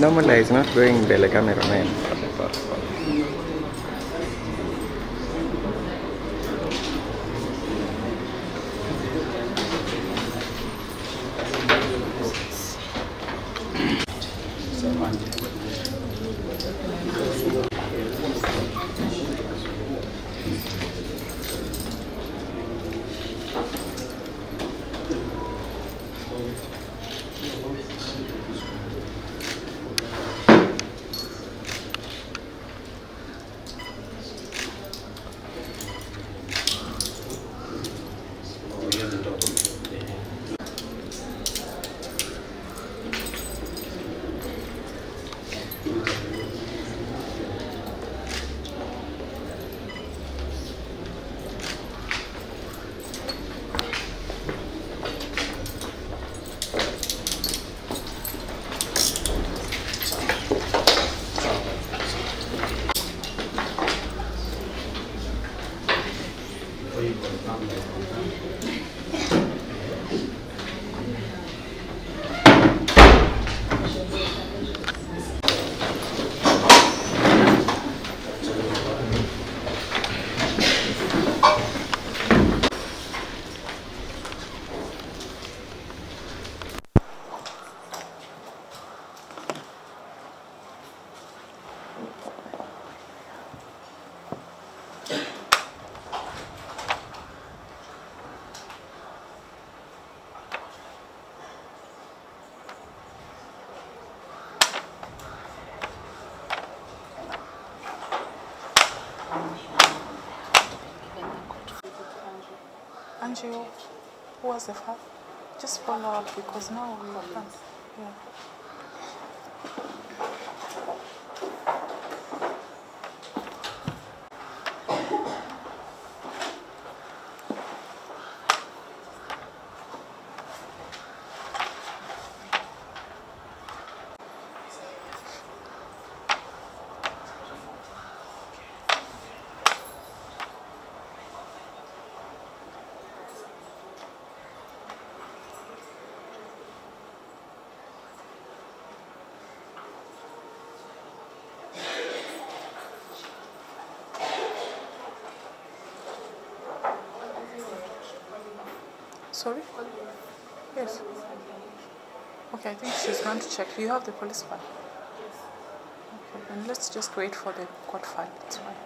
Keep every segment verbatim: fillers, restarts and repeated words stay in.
Normally it's not going the like, cameraman for the first one. Who was the father? Just follow up because now we are done. Yeah. Sorry? Yes. Okay, I think she's going to check. Do you have the police file? Okay, then let's just wait for the court file. That's fine.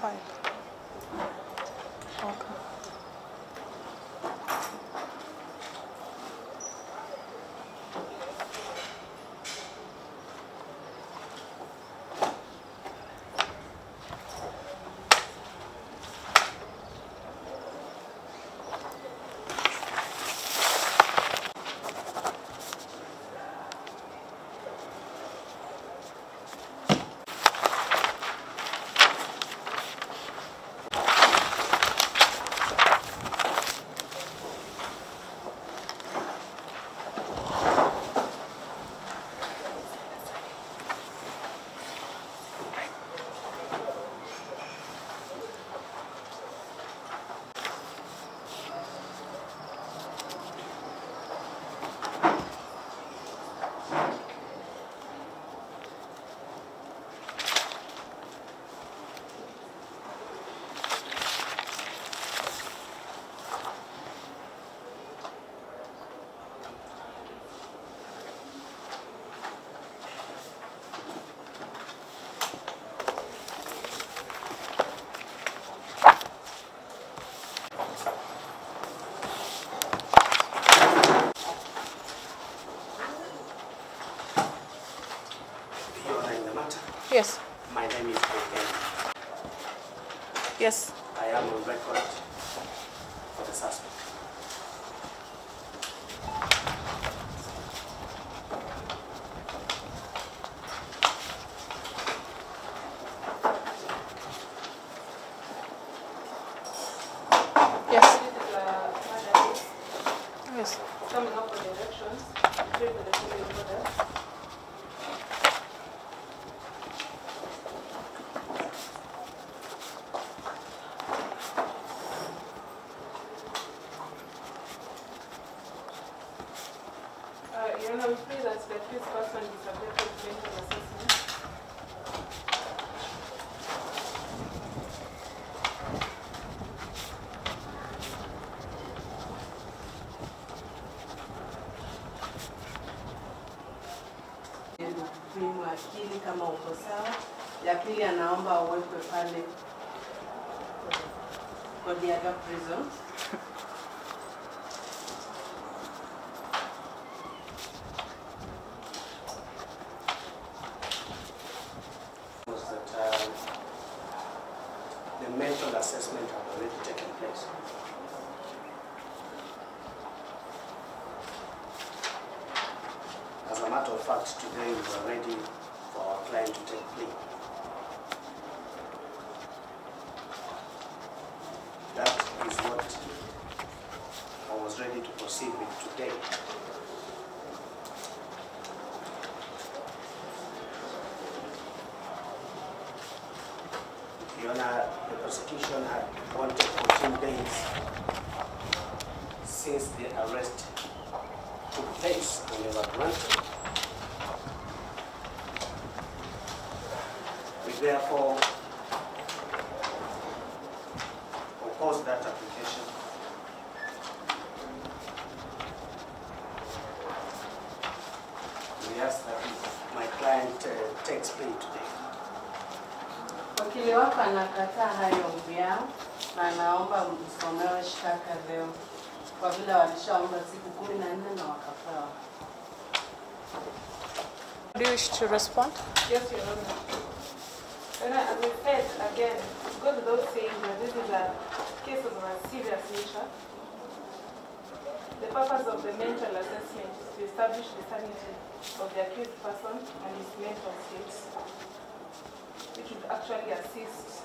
Five. Okay. Yes. My name is Duncan. Yes. I am on record for the suspect. Yes. Yes. Coming up for the elections, three for the two years. Today we are ready for our client to take plea. That is what I was ready to proceed with today. Your Honor, the prosecution had wanted fourteen days since the arrest took place and they were granted. Therefore, oppose that application. We ask that my client uh, takes plea today. Wakili wako anakataa hayo ombi yao na naomba msomewe shtaka leo kwa vile walishaomba siku kumi na nne na wakapewa. Do you wish to respond? Yes, Your Honor. And I repeat again, go to those saying that this is a case of a serious nature. The purpose of the mental assessment is to establish the sanity of the accused person and his mental states, which would actually assist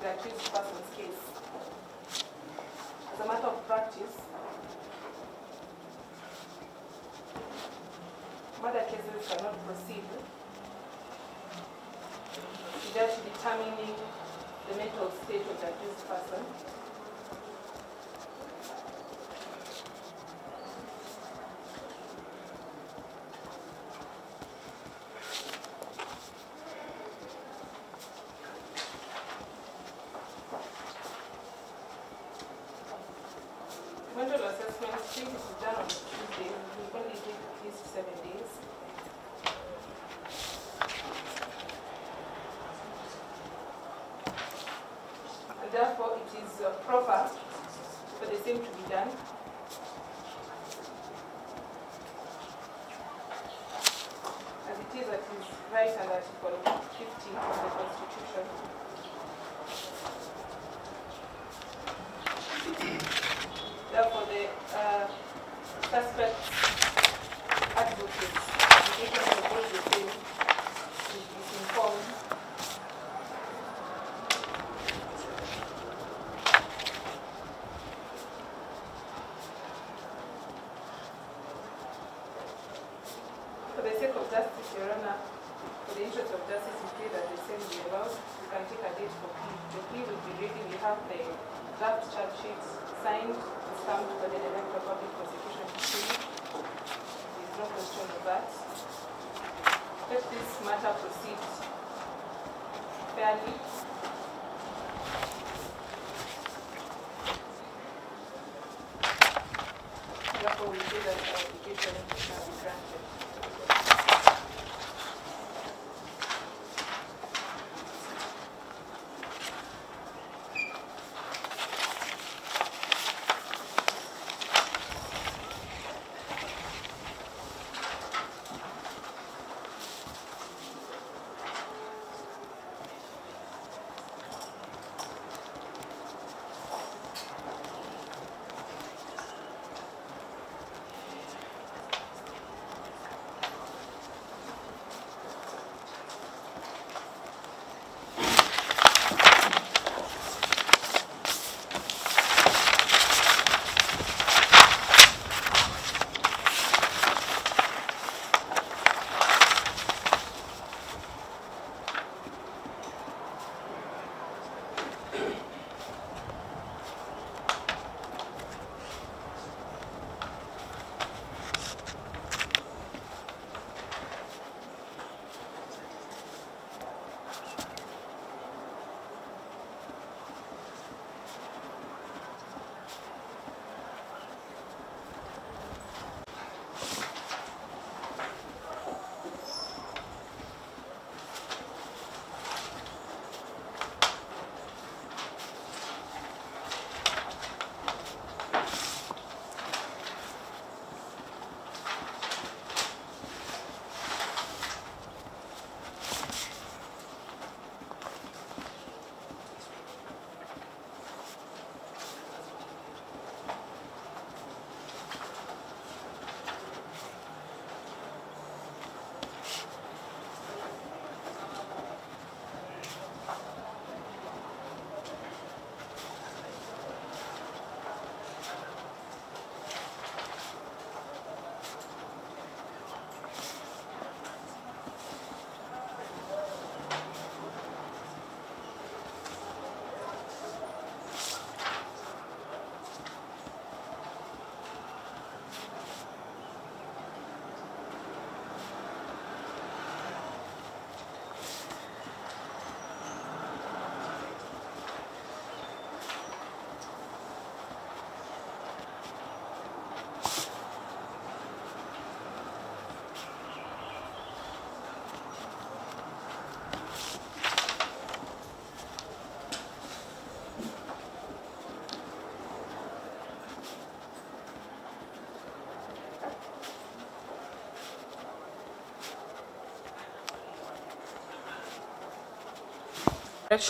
the accused person's case. As a matter of practice, murder cases cannot proceed without determining the mental state of the accused person. Mental assessment is done on Tuesday. We only take at least seven days. therefore it is uh, proper for the same to be done. As it is, that is right under Article fifty of the Constitution. Therefore, the uh, suspects, advocates, the victims of all the same is informed. For the sake of justice, Your Honor, for the interest of justice, we pray that the same be allowed. We can take a date for plea. The plea will be ready. We have the draft charge sheets signed and stamped by the Director of Public Prosecution. There is no question of that. Let this matter proceed fairly. Therefore, we pray that our application shall be granted.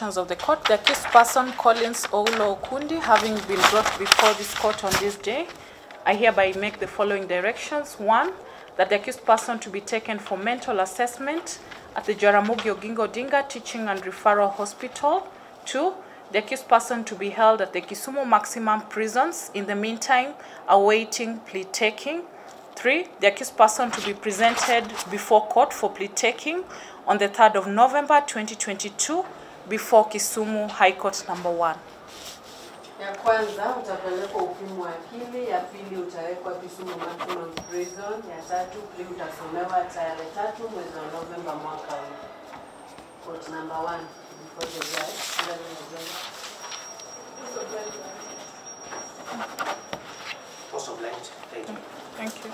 Directions of the court, the accused person Collins Olouko Okundi, having been brought before this court on this day, I hereby make the following directions. One, that the accused person to be taken for mental assessment at the Jaramogi Oginga Odinga Teaching and Referral Hospital. Two, the accused person to be held at the Kisumu Maximum prisons, in the meantime awaiting plea taking. Three, the accused person to be presented before court for plea taking on the third of November twenty twenty-two. Before Kisumu High Court number one. Ya kwanza utapelekwa upimu wa akili, ya pili utawekwa Kisumu Maximum prison, ya tatu plea utasomewa tarehe tatu mwezi wa Novemba mwaka huu. Court number one before the judge. Force of light. Thank you. Thank you.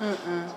Mm-mm.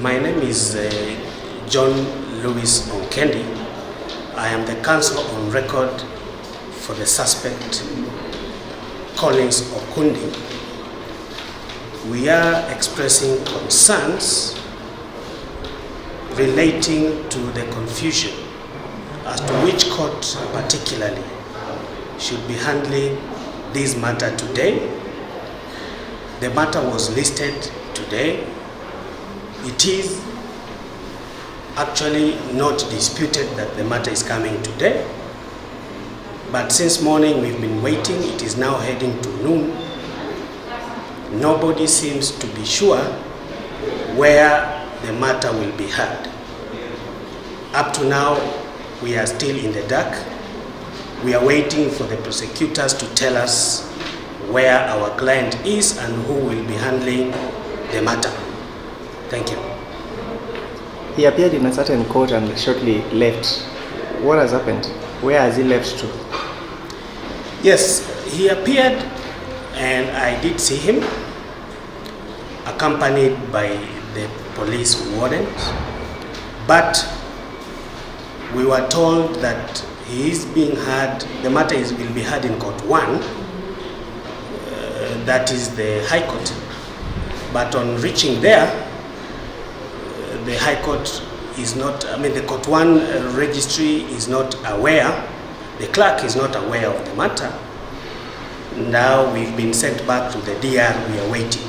My name is uh, John Lewis Onkendi. I am the counsel on record for the suspect Collins Okundi. We are expressing concerns relating to the confusion as to which court particularly should be handling this matter today. The matter was listed today. It is actually not disputed that the matter is coming today, but since morning we've been waiting. It is now heading to noon. Nobody seems to be sure where the matter will be heard. Up to now, we are still in the dark. We are waiting for the prosecutors to tell us where our client is and who will be handling the matter. Thank you. He appeared in a certain court and shortly left. What has happened? Where has he left to? Yes, he appeared and I did see him, accompanied by the police warden. But we were told that he is being heard, the matter is, will be heard in court one, uh, that is the High Court. But on reaching there, the High Court is not, I mean the Court one uh, registry is not aware, the clerk is not aware of the matter. Now we've been sent back to the D R, we are waiting.